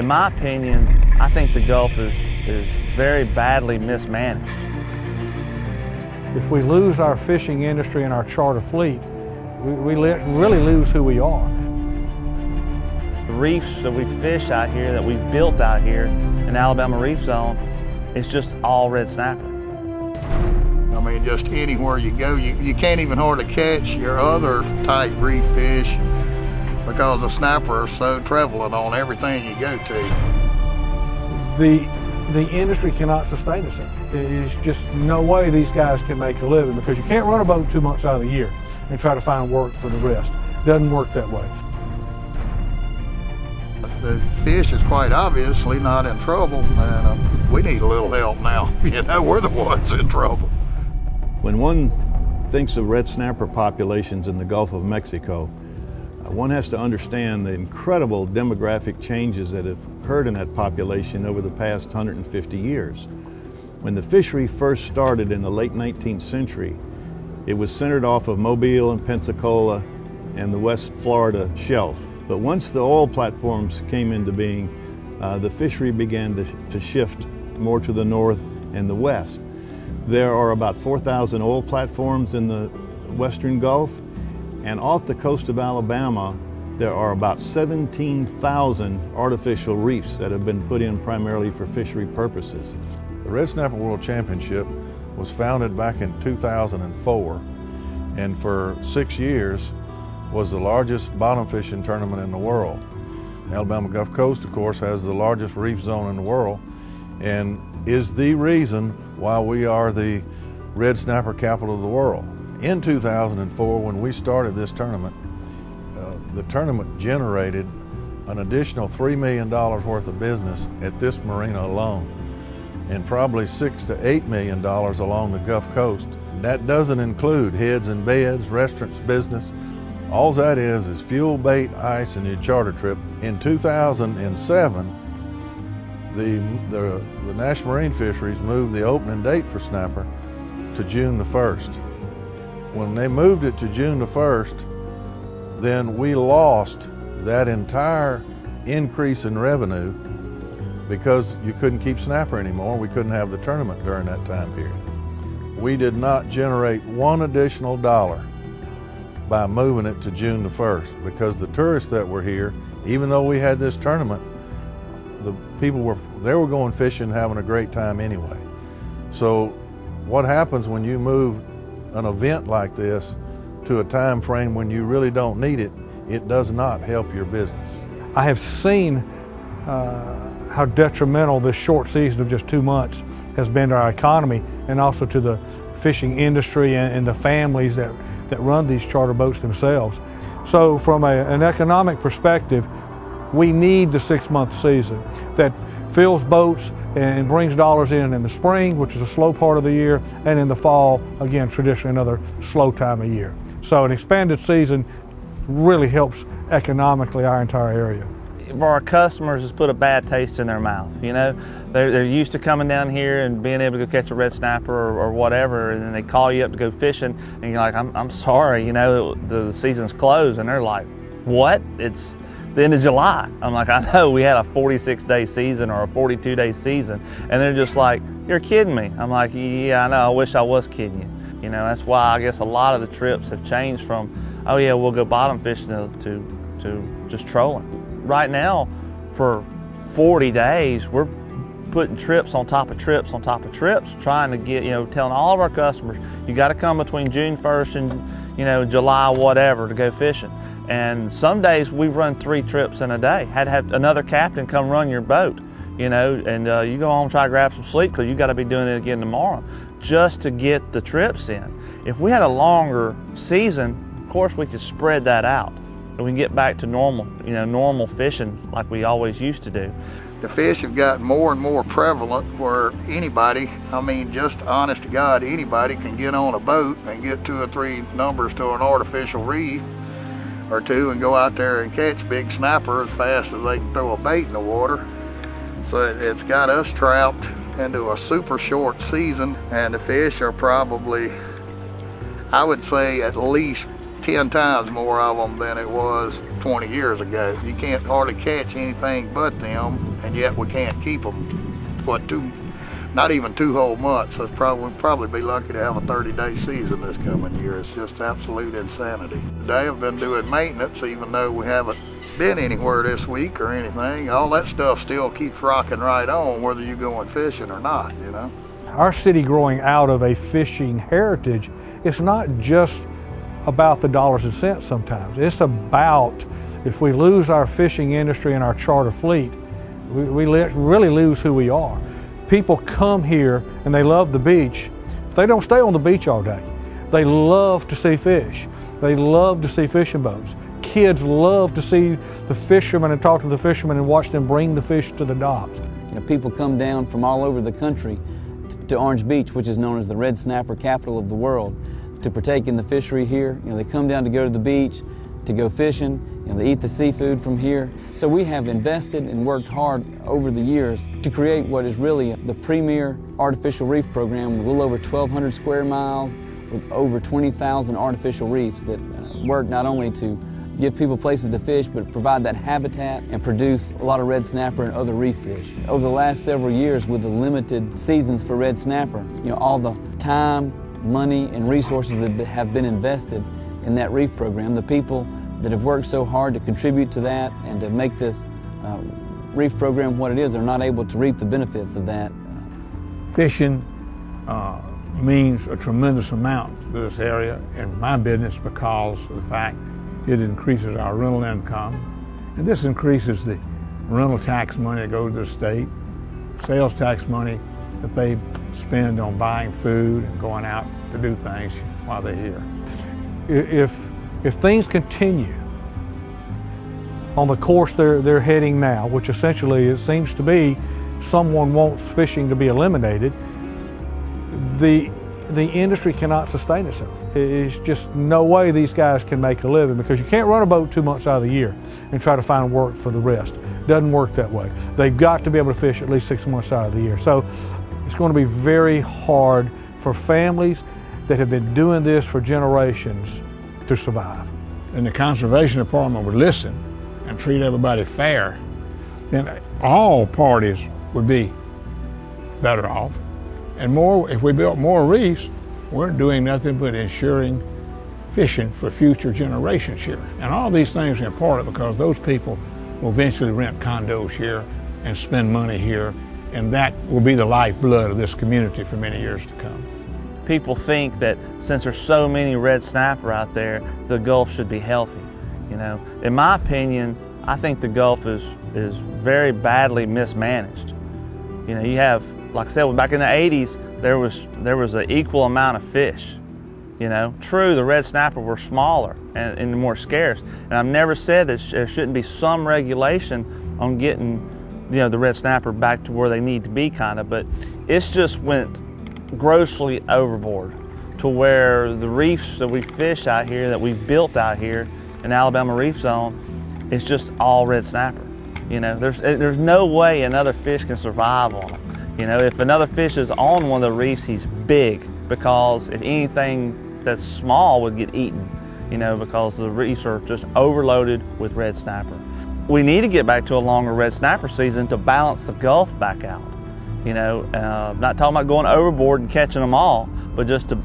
in my opinion, I think the Gulf is very badly mismanaged. If we lose our fishing industry and our charter fleet, we really lose who we are. The reefs that we fish out here, that we've built out here in Alabama Reef Zone, it's just all red snapper. I mean, just anywhere you go, you can't even hardly catch your other type reef fish because the snapper are so prevalent on everything you go to. The industry cannot sustain itself. There's just no way these guys can make a living because you can't run a boat 2 months out of the year and try to find work for the rest. Doesn't work that way. The fish is quite obviously not in trouble, and we need a little help now. You know, we're the ones in trouble. When one thinks of red snapper populations in the Gulf of Mexico, one has to understand the incredible demographic changes that have occurred in that population over the past 150 years. When the fishery first started in the late 19th century, it was centered off of Mobile and Pensacola and the West Florida shelf. But once the oil platforms came into being, the fishery began to shift more to the north and the west. There are about 4,000 oil platforms in the western Gulf, and off the coast of Alabama, there are about 17,000 artificial reefs that have been put in primarily for fishery purposes. The Red Snapper World Championship was founded back in 2004, and for 6 years, was the largest bottom fishing tournament in the world. The Alabama Gulf Coast, of course, has the largest reef zone in the world and is the reason why we are the red snapper capital of the world. In 2004, when we started this tournament, the tournament generated an additional $3 million worth of business at this marina alone and probably $6 to $8 million along the Gulf Coast. That doesn't include heads and beds, restaurants, business. All that is fuel, bait, ice, and your charter trip. In 2007, the National Marine Fisheries moved the opening date for snapper to June the 1st. When they moved it to June the 1st, then we lost that entire increase in revenue because you couldn't keep snapper anymore. We couldn't have the tournament during that time period. We did not generate one additional dollar by moving it to June the 1st because the tourists that were here, even though we had this tournament, the people were going fishing, having a great time anyway. So what happens when you move an event like this to a time frame when you really don't need it, it does not help your business. I have seen how detrimental this short season of just 2 months has been to our economy and also to the fishing industry and the families that run these charter boats themselves. So from an economic perspective, we need the 6 month season that fills boats and brings dollars in the spring, which is a slow part of the year, and in the fall, again, traditionally another slow time of year. So an expanded season really helps economically our entire area. For our customers, it's put a bad taste in their mouth, you know? They're used to coming down here and being able to go catch a red snapper or whatever, and then they call you up to go fishing, and you're like, I'm sorry, you know, the season's closed. And they're like, what? It's the end of July. I'm like, I know, we had a 46-day season or a 42-day season. And they're just like, you're kidding me. I'm like, yeah, I know, I wish I was kidding you. You know, that's why I guess a lot of the trips have changed from, oh yeah, we'll go bottom fishing to just trolling. Right now, for 40 days, we're putting trips on top of trips on top of trips, trying to get, you know, telling all of our customers, you got to come between June 1st and, you know, July whatever to go fishing. And some days we've run 3 trips in a day, had to have another captain come run your boat, you know, and you go home and try to grab some sleep because you got to be doing it again tomorrow just to get the trips in. If we had a longer season, of course we could spread that out. We can get back to normal, you know, normal fishing like we always used to do. The fish have gotten more and more prevalent where anybody, I mean, just honest to God, anybody can get on a boat and get 2 or 3 numbers to an artificial reef or 2 and go out there and catch big snapper as fast as they can throw a bait in the water. So it's got us trapped into a super short season, and the fish are probably, I would say, at least 10 times more of them than it was 20 years ago. You can't hardly catch anything but them, and yet we can't keep them. What, not even 2 whole months. So we'll probably be lucky to have a 30-day season this coming year. It's just absolute insanity. Today I've been doing maintenance, even though we haven't been anywhere this week or anything. All that stuff still keeps rocking right on, whether you're going fishing or not, you know. Our city growing out of a fishing heritage, it's not just about the dollars and cents sometimes. It's about, if we lose our fishing industry and our charter fleet, we really lose who we are. People come here and they love the beach. They don't stay on the beach all day. They love to see fish. They love to see fishing boats. Kids love to see the fishermen and talk to the fishermen and watch them bring the fish to the docks. You know, people come down from all over the country to Orange Beach, which is known as the Red Snapper capital of the world, to partake in the fishery here. You know, they come down to go to the beach, to go fishing, you know, they eat the seafood from here. So we have invested and worked hard over the years to create what is really the premier artificial reef program with a little over 1,200 square miles, with over 20,000 artificial reefs that work not only to give people places to fish, but provide that habitat and produce a lot of red snapper and other reef fish. Over the last several years, with the limited seasons for red snapper, you know, all the time, money, and resources that have been invested in that reef program, the people that have worked so hard to contribute to that and to make this reef program what it is, they're not able to reap the benefits of that. Fishing means a tremendous amount to this area and my business, because of the fact it increases our rental income, and this increases the rental tax money that goes to the state, sales tax money that they spend on buying food and going out to do things while they're here. If things continue on the course they're heading now, which essentially it seems to be someone wants fishing to be eliminated, the industry cannot sustain itself. It's just no way these guys can make a living, because you can't run a boat 2 months out of the year and try to find work for the rest. Doesn't work that way. They've got to be able to fish at least 6 months out of the year. So it's going to be very hard for families that have been doing this for generations to survive. And the conservation department would listen and treat everybody fair, then all parties would be better off. And more, if we built more reefs, we're doing nothing but ensuring fishing for future generations here. And all these things are important, because those people will eventually rent condos here and spend money here, and that will be the lifeblood of this community for many years to come. People think that since there's so many red snapper out there, the Gulf should be healthy. You know, in my opinion, I think the Gulf is very badly mismanaged. You know, you have, like I said, back in the 80s, there was an equal amount of fish, you know. True, the red snapper were smaller and more scarce, and I've never said that there shouldn't be some regulation on getting, you know, the red snapper back to where they need to be, kind of, but it's just went grossly overboard to where the reefs that we fish out here, that we've built out here in Alabama Reef Zone, it's just all red snapper. You know, there's no way another fish can survive on them. You know, if another fish is on one of the reefs, he's big, because if anything that's small would get eaten, you know, because the reefs are just overloaded with red snapper. We need to get back to a longer red snapper season to balance the Gulf back out. You know, not talking about going overboard and catching them all, but just to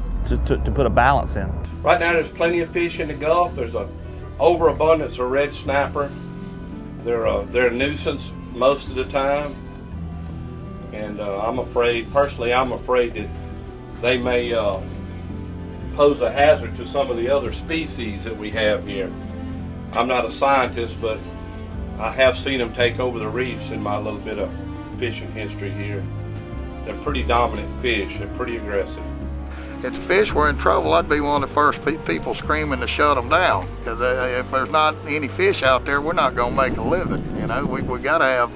put a balance in. Right now there's plenty of fish in the Gulf. There's an overabundance of red snapper. They're a nuisance most of the time. And I'm afraid, personally, I'm afraid that they may pose a hazard to some of the other species that we have here. I'm not a scientist, but I have seen them take over the reefs in my little bit of fishing history here. They're pretty dominant fish. They're pretty aggressive. If the fish were in trouble, I'd be one of the first people screaming to shut them down. Because if there's not any fish out there, we're not going to make a living. You know, we got to have.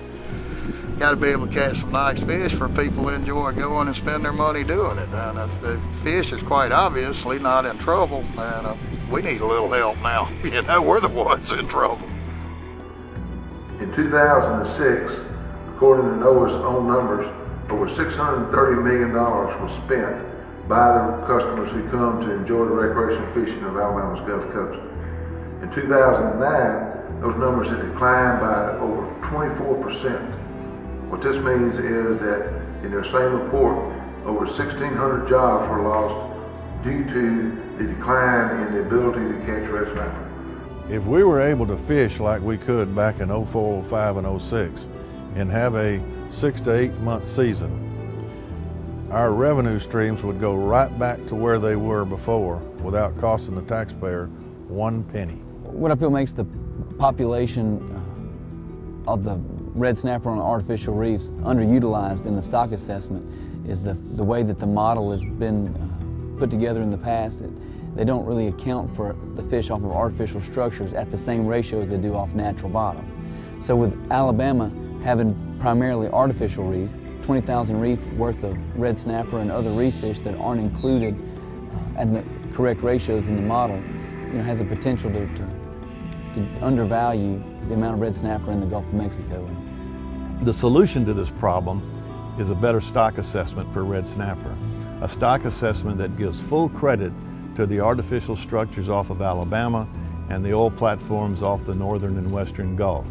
Got to be able to catch some nice fish for people to enjoy going and spend their money doing it. And the fish is quite obviously not in trouble, and we need a little help now. You know, we're the ones in trouble. In 2006, according to NOAA's own numbers, over $630 million was spent by the customers who come to enjoy the recreational fishing of Alabama's Gulf Coast. In 2009, those numbers had declined by over 24%. What this means is that in their same report, over 1,600 jobs were lost due to the decline in the ability to catch red snapper. If we were able to fish like we could back in 04, 05, and 06 and have a 6 to 8 month season, our revenue streams would go right back to where they were before without costing the taxpayer one penny. What I feel makes the population of the red snapper on artificial reefs underutilized in the stock assessment is the way that the model has been put together in the past. They don't really account for the fish off of artificial structures at the same ratio as they do off natural bottom. So with Alabama having primarily artificial reef, 20,000 reef worth of red snapper and other reef fish that aren't included at the correct ratios in the model, you know, has a potential to undervalue the amount of red snapper in the Gulf of Mexico. The solution to this problem is a better stock assessment for red snapper, a stock assessment that gives full credit to the artificial structures off of Alabama and the oil platforms off the northern and western Gulf.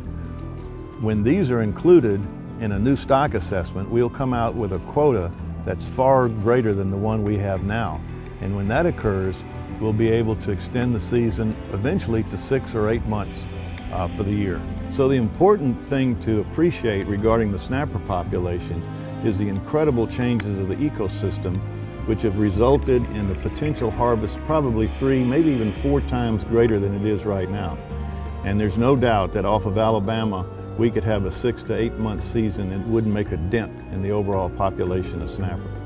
When these are included in a new stock assessment, we'll come out with a quota that's far greater than the one we have now. And when that occurs, we'll be able to extend the season eventually to 6 or 8 months for the year. So the important thing to appreciate regarding the snapper population is the incredible changes of the ecosystem, which have resulted in the potential harvest probably 3, maybe even 4 times greater than it is right now. And there's no doubt that off of Alabama, we could have a 6 to 8 month season and it wouldn't make a dent in the overall population of snapper.